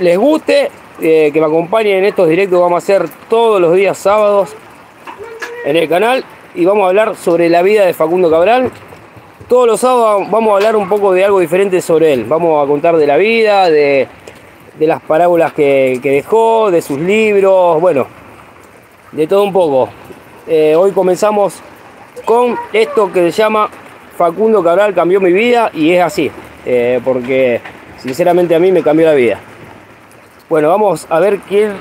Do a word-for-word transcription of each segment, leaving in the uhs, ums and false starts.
les guste, eh, que me acompañen en estos directos que vamos a hacer todos los días sábados en el canal, y vamos a hablar sobre la vida de Facundo Cabral. Todos los sábados vamos a hablar un poco de algo diferente sobre él. Vamos a contar de la vida, de, de las parábolas que, que dejó, de sus libros, bueno, de todo un poco. Eh, hoy comenzamos con esto que se llama Facundo Cabral cambió mi vida, y es así, eh, porque sinceramente a mí me cambió la vida. Bueno, vamos a ver quién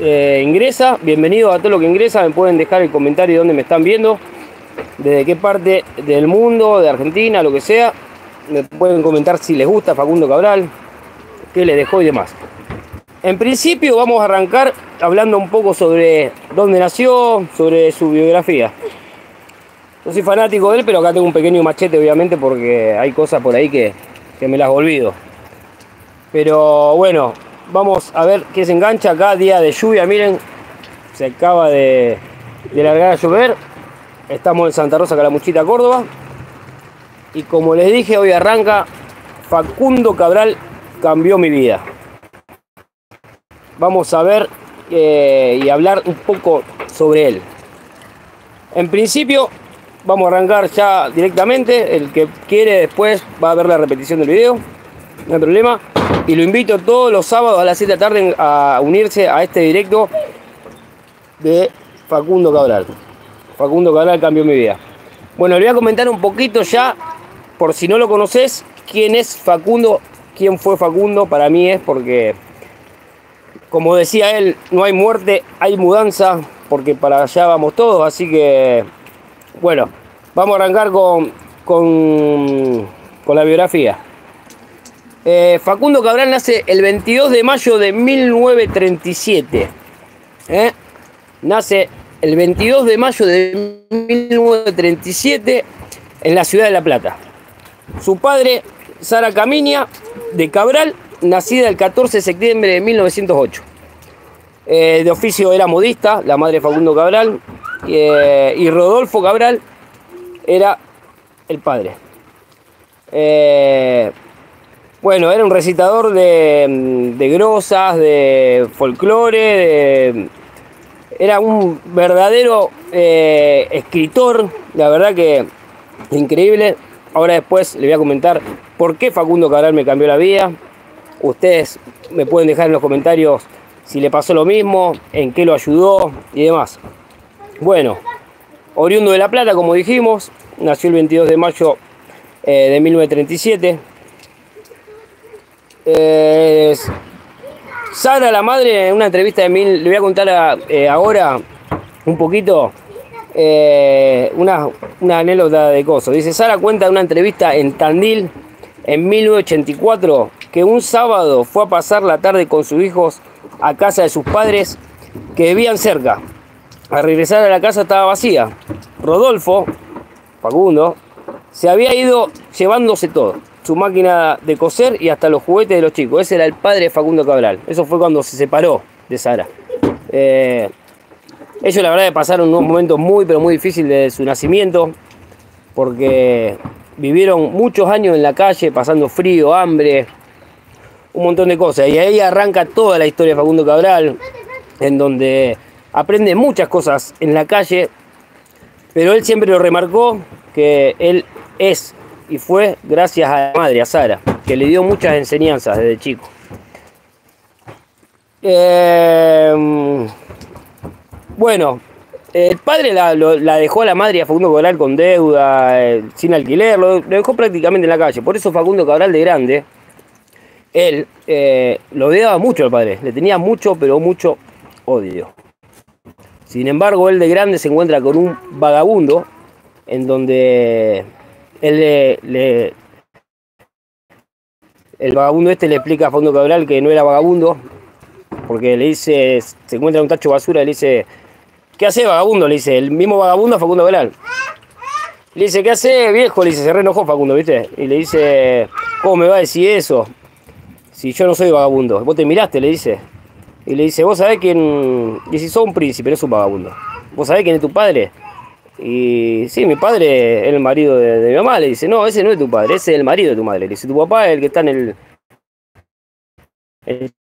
eh, ingresa. Bienvenidos a todos los que ingresan. Me pueden dejar el comentario de dónde me están viendo, desde qué parte del mundo, de Argentina, lo que sea. Me pueden comentar si les gusta Facundo Cabral, qué les dejó y demás. En principio vamos a arrancar hablando un poco sobre dónde nació, sobre su biografía. Yo soy fanático de él, pero acá tengo un pequeño machete, obviamente, porque hay cosas por ahí que, que me las olvido. Pero bueno, vamos a ver qué se engancha acá, día de lluvia, miren. Se acaba de, de largar a llover. Estamos en Santa Rosa, Calamuchita, Córdoba. Y como les dije, hoy arranca Facundo Cabral cambió mi vida. Vamos a ver eh, y hablar un poco sobre él. En principio, vamos a arrancar ya directamente. El que quiere después va a ver la repetición del video, no hay problema. Y lo invito todos los sábados a las siete de la tarde a unirse a este directo de Facundo Cabral. Facundo Cabral cambió mi vida. Bueno, le voy a comentar un poquito ya, por si no lo conoces, quién es Facundo, quién fue Facundo. Para mí es porque, como decía él, no hay muerte, hay mudanza, porque para allá vamos todos. Así que, bueno, vamos a arrancar con, con, con la biografía. Eh, Facundo Cabral nace el veintidós de mayo de mil novecientos treinta y siete. ¿Eh? Nace... el veintidós de mayo de mil novecientos treinta y siete en la ciudad de La Plata. Su padre, Sara Camiña de Cabral, nacida el catorce de septiembre de mil novecientos ocho. Eh, de oficio era modista, la madre de Facundo Cabral, eh, y Rodolfo Cabral era el padre. Eh, bueno, era un recitador de, de grosas, de folclore, de... era un verdadero eh, escritor, la verdad que increíble. Ahora después le voy a comentar por qué Facundo Cabral me cambió la vida. Ustedes me pueden dejar en los comentarios si le pasó lo mismo, en qué lo ayudó y demás. Bueno, oriundo de La Plata, como dijimos, nació el veintidós de mayo de mil novecientos treinta y siete. Eh, Sara, la madre, en una entrevista de mil, le voy a contar a, eh, ahora un poquito eh, una, una anécdota de cosas. Dice, Sara cuenta en una entrevista en Tandil en mil novecientos ochenta y cuatro que un sábado fue a pasar la tarde con sus hijos a casa de sus padres que vivían cerca. Al regresar a la casa estaba vacía. Rodolfo, Facundo, se había ido llevándose todo. Su máquina de coser y hasta los juguetes de los chicos. Ese era el padre de Facundo Cabral. Eso fue cuando se separó de Sara. Eh, ellos la verdad pasaron unos momentos muy pero muy difíciles desde su nacimiento, porque vivieron muchos años en la calle, pasando frío, hambre, un montón de cosas. Y ahí arranca toda la historia de Facundo Cabral, en donde aprende muchas cosas en la calle, pero él siempre lo remarcó que él es... y fue gracias a la madre, a Sara, que le dio muchas enseñanzas desde chico. Eh, bueno, el padre la, lo, la dejó a la madre a Facundo Cabral con deuda, eh, sin alquiler, lo, lo dejó prácticamente en la calle. Por eso Facundo Cabral de grande, él eh, lo odiaba mucho al padre, le tenía mucho, pero mucho odio. Sin embargo, él de grande se encuentra con un vagabundo, en donde... Él le, le, el vagabundo este le explica a Facundo Cabral que no era vagabundo, porque le dice, se encuentra un tacho de basura, le dice, ¿qué hace vagabundo? Le dice, el mismo vagabundo a Facundo Cabral. Le dice, ¿qué hace viejo? Le dice, se reenojó Facundo, ¿viste? Y le dice, ¿cómo me va a decir eso? Si yo no soy vagabundo. Vos te miraste, le dice. Y le dice, vos sabés quién... Y si sos un príncipe, no es un vagabundo. ¿Vos sabés quién es tu padre? Y sí, mi padre es el marido de, de mi mamá, le dice, no, ese no es tu padre, ese es el marido de tu madre, le dice, tu papá es el que está en el, el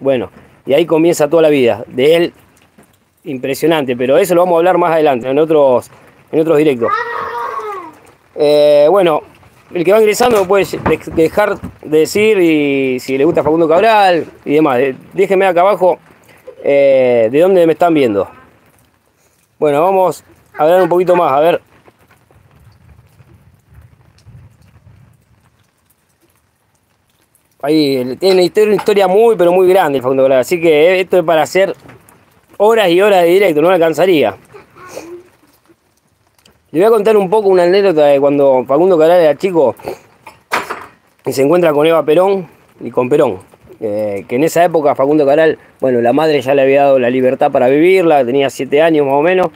Bueno, y ahí comienza toda la vida de él, impresionante, pero eso lo vamos a hablar más adelante, en otros, en otros directos. Eh, bueno, el que va ingresando puede dejar de decir y si le gusta Facundo Cabral y demás. Déjenme acá abajo eh, de dónde me están viendo. Bueno, vamos a hablar un poquito más, a ver. Ahí, tiene una historia muy, pero muy grande el Facundo Cabral. Así que esto es para hacer horas y horas de directo, no alcanzaría. Le voy a contar un poco una anécdota de cuando Facundo Cabral era chico y se encuentra con Eva Perón y con Perón. Eh, que en esa época Facundo Cabral, bueno, la madre ya le había dado la libertad para vivirla, tenía siete años más o menos.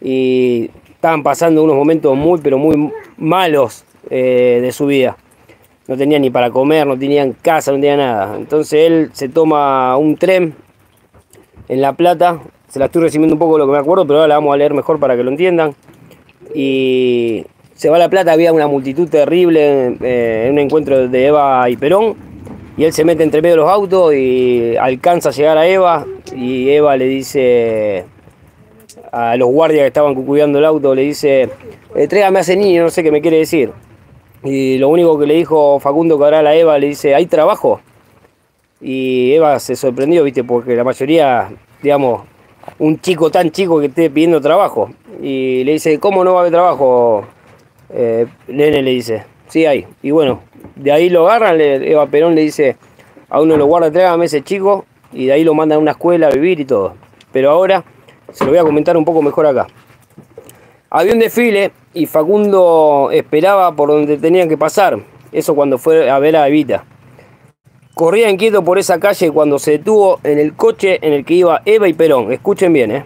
Y estaban pasando unos momentos muy, pero muy malos eh, de su vida. No tenían ni para comer, no tenían casa, no tenían nada. Entonces él se toma un tren en La Plata. Se la estoy resumiendo un poco lo que me acuerdo, pero ahora la vamos a leer mejor para que lo entiendan. Y se va a La Plata, había una multitud terrible eh, en un encuentro de Eva y Perón. Y él se mete entre medio de los autos y alcanza a llegar a Eva. Y Eva le dice a los guardias que estaban cuidando el auto, le dice, tráigame a ese niño, no sé qué me quiere decir. Y lo único que le dijo Facundo Cabral a Eva, le dice, ¿hay trabajo? Y Eva se sorprendió, viste, porque la mayoría, digamos, un chico tan chico que esté pidiendo trabajo. Y le dice, ¿cómo no va a haber trabajo? Eh, Nene, le dice, sí hay. Y bueno, de ahí lo agarran, le, Eva Perón le dice, a uno lo guarda, tráigame ese chico, y de ahí lo mandan a una escuela a vivir y todo. Pero ahora, se lo voy a comentar un poco mejor acá. Había un desfile y Facundo esperaba por donde tenían que pasar. Eso cuando fue a ver a Evita. Corría inquieto por esa calle cuando se detuvo en el coche en el que iba Eva y Perón. Escuchen bien, ¿eh?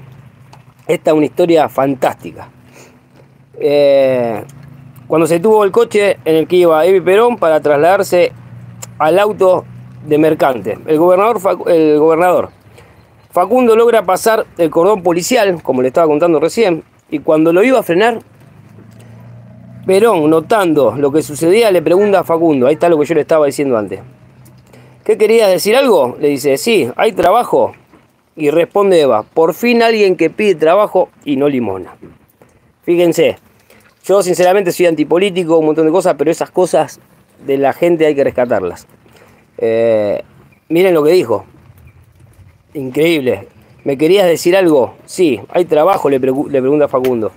Esta es una historia fantástica. Eh, cuando se detuvo el coche en el que iba Eva y Perón para trasladarse al auto de mercante. El gobernador, el gobernador. Facundo logra pasar el cordón policial, como le estaba contando recién, y cuando lo iba a frenar, Perón, notando lo que sucedía, le pregunta a Facundo, ahí está lo que yo le estaba diciendo antes. ¿Qué querías decir algo? Le dice, sí, hay trabajo. Y responde Eva, por fin alguien que pide trabajo y no limona. Fíjense, yo sinceramente soy antipolítico, un montón de cosas, pero esas cosas de la gente hay que rescatarlas. Eh, miren lo que dijo. Increíble. ¿Me querías decir algo? Sí, hay trabajo, le, pregu le pregunta Facundo.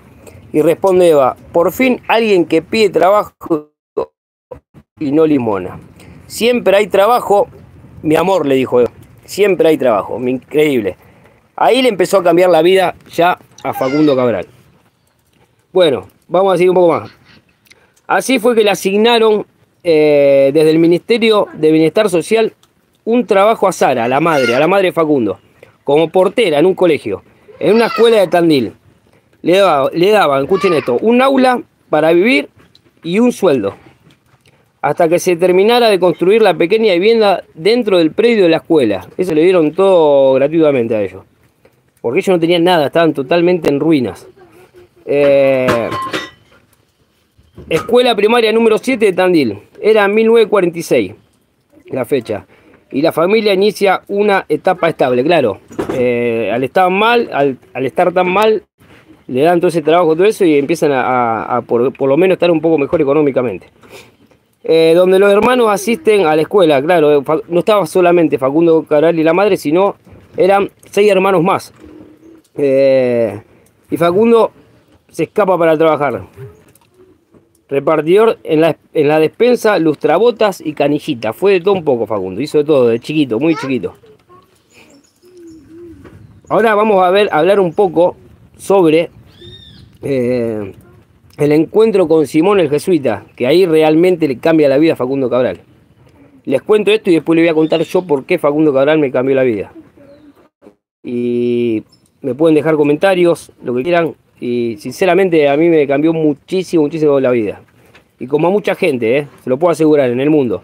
Y responde Eva, por fin alguien que pide trabajo y no limona. Siempre hay trabajo, mi amor, le dijo Eva. Siempre hay trabajo, increíble. Ahí le empezó a cambiar la vida ya a Facundo Cabral. Bueno, vamos a seguir un poco más. Así fue que le asignaron eh, desde el Ministerio de Bienestar Social un trabajo a Sara, a la madre, a la madre de Facundo, como portera en un colegio, en una escuela de Tandil. Le daban, le daban, escuchen esto, un aula para vivir y un sueldo, hasta que se terminara de construir la pequeña vivienda dentro del predio de la escuela. Eso le dieron todo gratuitamente a ellos, porque ellos no tenían nada, estaban totalmente en ruinas. Eh, escuela primaria número siete de Tandil, era mil novecientos cuarenta y seis la fecha. Y la familia inicia una etapa estable, claro. Eh, al estar mal, al, al estar tan mal, le dan todo ese trabajo, todo eso, y empiezan a, a, a por, por lo menos estar un poco mejor económicamente. Eh, donde los hermanos asisten a la escuela, claro, no estaba solamente Facundo Cabral y la madre, sino eran seis hermanos más. Eh, y Facundo se escapa para trabajar. Repartidor en la, en la despensa, lustrabotas y canillita. Fue de todo un poco Facundo, hizo de todo, de chiquito, muy chiquito. Ahora vamos a ver, a hablar un poco sobre eh, el encuentro con Simón el jesuita, que ahí realmente le cambia la vida a Facundo Cabral. Les cuento esto y después les voy a contar yo por qué Facundo Cabral me cambió la vida. Y me pueden dejar comentarios, lo que quieran. Y sinceramente a mí me cambió muchísimo, muchísimo la vida. Y como a mucha gente, ¿eh? Se lo puedo asegurar, en el mundo.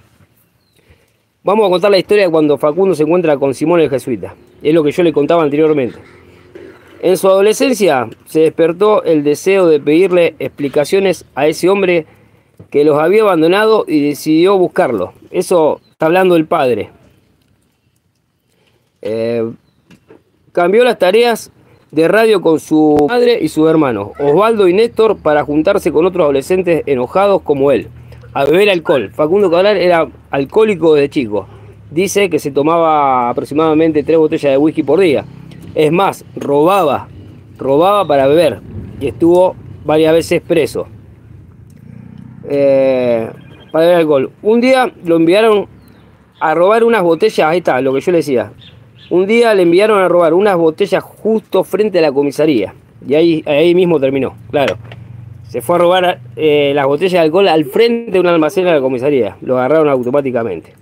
Vamos a contar la historia de cuando Facundo se encuentra con Simón el jesuita. Es lo que yo le contaba anteriormente. En su adolescencia se despertó el deseo de pedirle explicaciones a ese hombre que los había abandonado y decidió buscarlo. Eso está hablando el padre. Eh, cambió las tareas de radio con su madre y sus hermanos, Osvaldo y Néstor, para juntarse con otros adolescentes enojados como él, a beber alcohol. Facundo Cabral era alcohólico desde chico. Dice que se tomaba aproximadamente tres botellas de whisky por día. Es más, robaba, robaba para beber, y estuvo varias veces preso eh, para beber alcohol. Un día lo enviaron a robar unas botellas, ahí está lo que yo le decía. Un día le enviaron a robar unas botellas justo frente a la comisaría. Y ahí, ahí mismo terminó, claro. Se fue a robar eh, las botellas de alcohol al frente de un almacén de la comisaría. Lo agarraron automáticamente.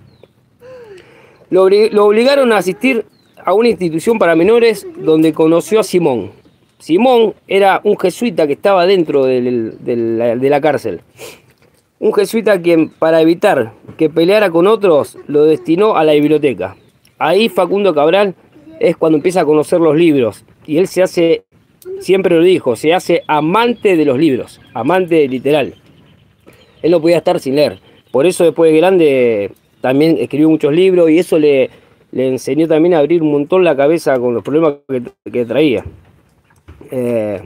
Lo, lo obligaron a asistir a una institución para menores donde conoció a Simón. Simón era un jesuita que estaba dentro del, del, de la cárcel. Un jesuita quien, para evitar que peleara con otros, lo destinó a la biblioteca. Ahí Facundo Cabral es cuando empieza a conocer los libros, y él se hace, siempre lo dijo, se hace amante de los libros, amante literal. Él no podía estar sin leer, por eso después de grande también escribió muchos libros, y eso le, le enseñó también a abrir un montón la cabeza con los problemas que, que traía. Eh,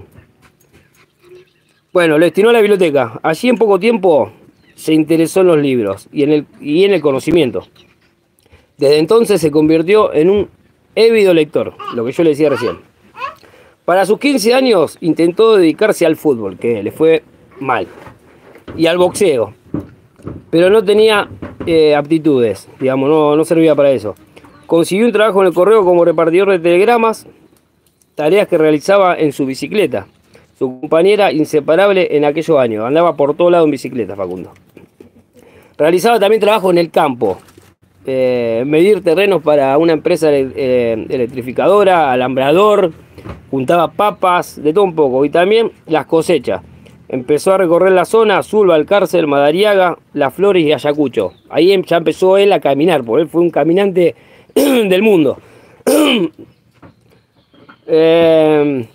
bueno, lo destinó a la biblioteca. Allí en poco tiempo se interesó en los libros y en el, y en el conocimiento. Desde entonces se convirtió en un ávido lector, lo que yo le decía recién. Para sus quince años intentó dedicarse al fútbol, que le fue mal, y al boxeo, pero no tenía eh, aptitudes, digamos, no, no servía para eso. Consiguió un trabajo en el correo como repartidor de telegramas, tareas que realizaba en su bicicleta, su compañera inseparable en aquellos años. Andaba por todo lado en bicicleta, Facundo. Realizaba también trabajo en el campo. Eh, medir terrenos para una empresa eh, electrificadora, alambrador, juntaba papas, de todo un poco, y también las cosechas. Empezó a recorrer la zona: Azul, Valcárcel, Madariaga, Las Flores y Ayacucho. Ahí ya empezó él a caminar, porque él fue un caminante del mundo. eh,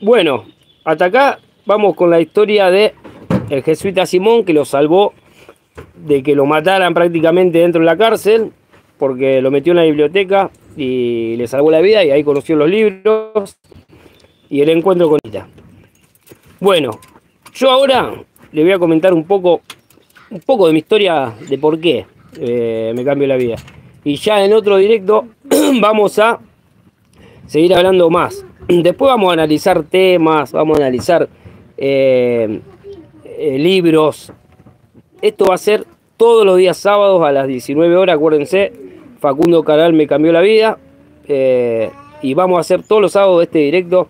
bueno, hasta acá vamos con la historia de el jesuita Simón, que lo salvó de que lo mataran prácticamente dentro de la cárcel, porque lo metió en la biblioteca y le salvó la vida, y ahí conoció los libros y el encuentro con ella. Bueno, yo ahora le voy a comentar un poco un poco de mi historia, de por qué eh, me cambió la vida, y ya en otro directo vamos a seguir hablando más. Después vamos a analizar temas, vamos a analizar eh, eh, libros. Esto va a ser todos los días sábados a las diecinueve horas, acuérdense. Facundo Cabral me cambió la vida. Eh, y vamos a hacer todos los sábados este directo,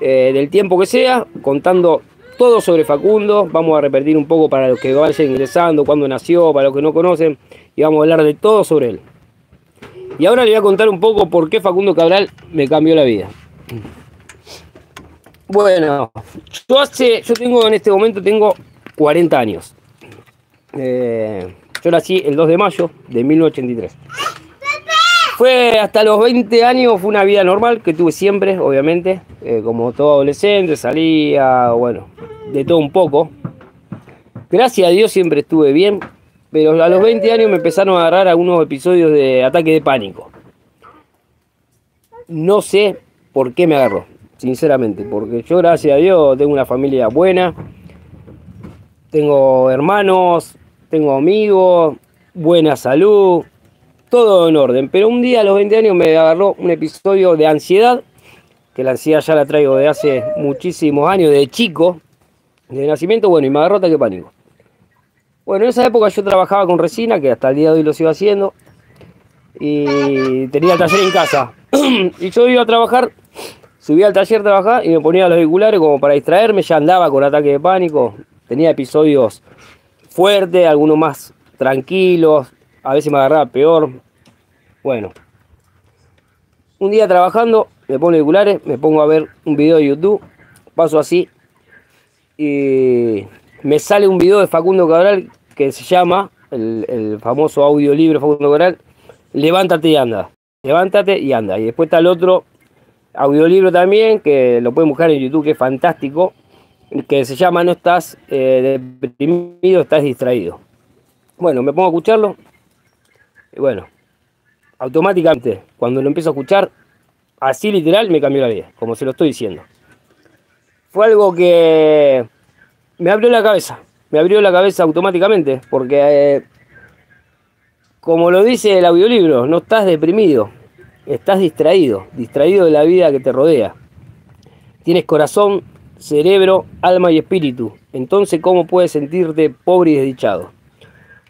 eh, del tiempo que sea, contando todo sobre Facundo. Vamos a repetir un poco para los que vayan ingresando, cuándo nació, para los que no conocen. Y vamos a hablar de todo sobre él. Y ahora le voy a contar un poco por qué Facundo Cabral me cambió la vida. Bueno, yo, hace, yo tengo en este momento tengo cuarenta años. Eh, yo nací el dos de mayo de mil novecientos ochenta y tres. Fue hasta los veinte años, fue una vida normal que tuve siempre, obviamente, eh, como todo adolescente, salía, bueno, de todo un poco. Gracias a Dios siempre estuve bien, pero a los veinte años me empezaron a agarrar algunos episodios de ataque de pánico. No sé por qué me agarró, sinceramente, porque yo, gracias a Dios, tengo una familia buena. Tengo hermanos, tengo amigos, buena salud, todo en orden. Pero un día a los veinte años me agarró un episodio de ansiedad, que la ansiedad ya la traigo de hace muchísimos años, de chico, de nacimiento, bueno, y me agarró ataque de pánico. Bueno, en esa época yo trabajaba con resina, que hasta el día de hoy lo sigo haciendo, y tenía el taller en casa. Y yo iba a trabajar, subía al taller a trabajar y me ponía los auriculares como para distraerme, ya andaba con ataque de pánico. Tenía episodios fuertes, algunos más tranquilos, a veces me agarraba peor. Bueno, un día trabajando, me pongo auriculares, me pongo a ver un video de YouTube, paso así, y me sale un video de Facundo Cabral que se llama, el, el famoso audiolibro Facundo Cabral, Levántate y anda, levántate y anda. Y después está el otro audiolibro también, que lo pueden buscar en YouTube, que es fantástico, que se llama No estás eh, deprimido, estás distraído. Bueno, me pongo a escucharlo. Y bueno, automáticamente, cuando lo empiezo a escuchar, así literal me cambió la vida, como se lo estoy diciendo. Fue algo que me abrió la cabeza, me abrió la cabeza automáticamente, porque eh, como lo dice el audiolibro, no estás deprimido, estás distraído, distraído de la vida que te rodea. Tienes corazón, cerebro, alma y espíritu, entonces ¿cómo puedes sentirte pobre y desdichado?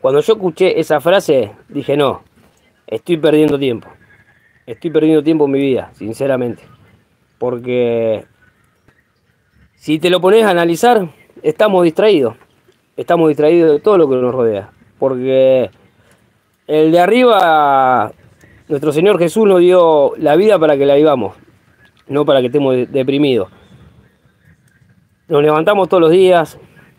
Cuando yo escuché esa frase, dije no, estoy perdiendo tiempo, estoy perdiendo tiempo en mi vida, sinceramente, porque si te lo pones a analizar, estamos distraídos, estamos distraídos de todo lo que nos rodea, porque el de arriba, nuestro Señor Jesús nos dio la vida para que la vivamos, no para que estemos deprimidos. Nos levantamos todos los días,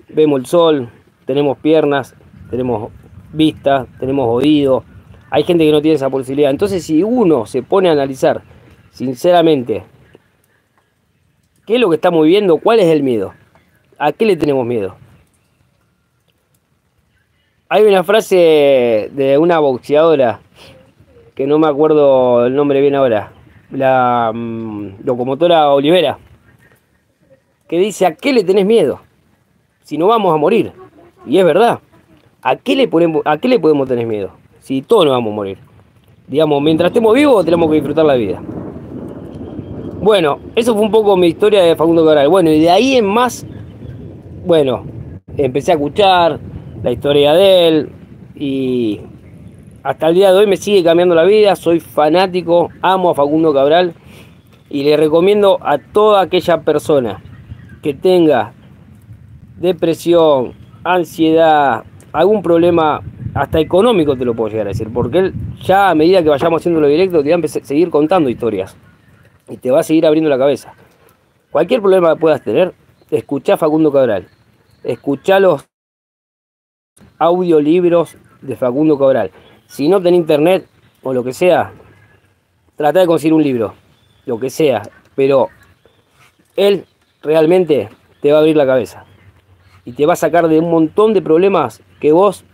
vemos el sol, tenemos piernas, tenemos vista, tenemos oído. Hay gente que no tiene esa posibilidad. Entonces, si uno se pone a analizar, sinceramente, ¿qué es lo que estamos viviendo? ¿Cuál es el miedo? ¿A qué le tenemos miedo? Hay una frase de una boxeadora, que no me acuerdo el nombre bien ahora, la mmm, locomotora Olivera, que dice, ¿a qué le tenés miedo? Si no vamos a morir. Y es verdad. ¿A qué le ponemos, a qué le podemos tener miedo? Si todos nos vamos a morir. Digamos, mientras estemos vivos tenemos que disfrutar la vida. Bueno, eso fue un poco mi historia de Facundo Cabral. Bueno, y de ahí en más, bueno, empecé a escuchar la historia de él y hasta el día de hoy me sigue cambiando la vida. Soy fanático, amo a Facundo Cabral y le recomiendo a toda aquella persona que tenga depresión, ansiedad, algún problema hasta económico, te lo puedo llegar a decir, porque él ya a medida que vayamos haciéndolo directo te va a seguir contando historias y te va a seguir abriendo la cabeza. Cualquier problema que puedas tener, escuchá Facundo Cabral, escuchá los audiolibros de Facundo Cabral. Si no tenés internet o lo que sea, tratá de conseguir un libro, lo que sea, pero él realmente te va a abrir la cabeza y te va a sacar de un montón de problemas que vos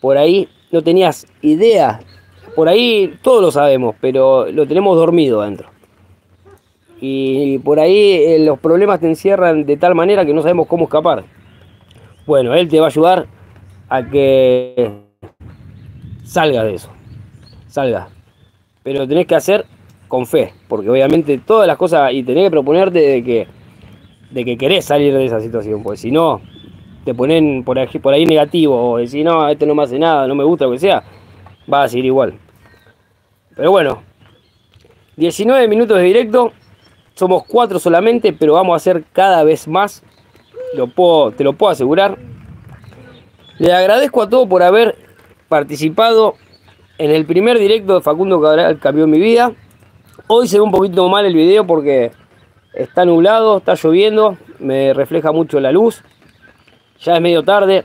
por ahí no tenías idea. Por ahí todos lo sabemos, pero lo tenemos dormido adentro. Y por ahí eh, los problemas te encierran de tal manera que no sabemos cómo escapar. Bueno, él te va a ayudar a que salgas de eso. Salgas. Pero lo tenés que hacer con fe, porque obviamente todas las cosas, y tenés que proponerte de que, de que querés salir de esa situación, porque si no te ponen por ahí, por ahí negativo, o decís, no, este no me hace nada, no me gusta, lo que sea, va a seguir igual. Pero bueno, diecinueve minutos de directo, somos cuatro solamente, pero vamos a hacer cada vez más, lo puedo, te lo puedo asegurar. Le agradezco a todos por haber participado en el primer directo de Facundo Cabral Cambió Mi Vida. Hoy se ve un poquito mal el video porque está nublado, está lloviendo, me refleja mucho la luz. Ya es medio tarde,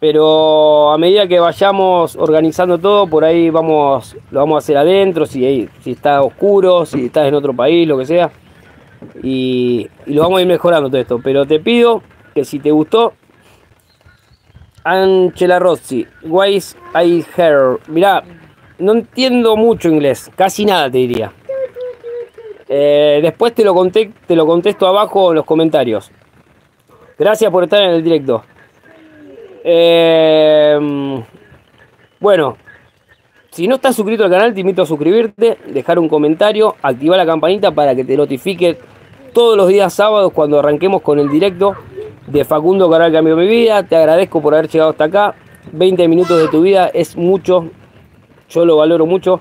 pero a medida que vayamos organizando todo, por ahí vamos, lo vamos a hacer adentro, si, si está oscuro, si estás en otro país, lo que sea. Y, y lo vamos a ir mejorando todo esto. Pero te pido que si te gustó, Ángela Rossi, Wise Eye Hair. Mirá, no entiendo mucho inglés, casi nada te diría. Eh, después te lo, conté, te lo contesto abajo en los comentarios. Gracias por estar en el directo. Eh, bueno, si no estás suscrito al canal, te invito a suscribirte, dejar un comentario, activar la campanita para que te notifique todos los días sábados cuando arranquemos con el directo de Facundo Cabral Cambió Mi Vida. Te agradezco por haber llegado hasta acá. veinte minutos de tu vida es mucho, yo lo valoro mucho.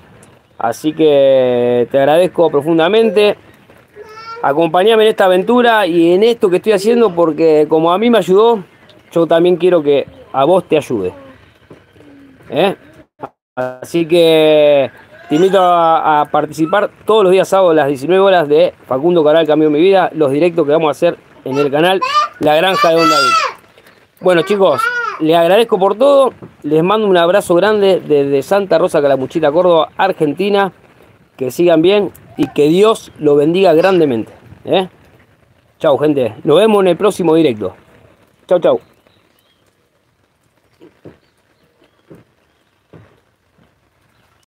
Así que te agradezco profundamente. Acompáñame en esta aventura y en esto que estoy haciendo, porque como a mí me ayudó, yo también quiero que a vos te ayude. ¿Eh? Así que te invito a, a participar todos los días sábados a las diecinueve horas de Facundo Cabral Cambió Mi Vida, los directos que vamos a hacer en el canal La Granja de Don David. Bueno chicos, les agradezco por todo, les mando un abrazo grande desde Santa Rosa, Calamuchita, Córdoba, Argentina. Que sigan bien y que Dios lo bendiga grandemente. ¿Eh? Chau, gente. Nos vemos en el próximo directo. Chau, chau.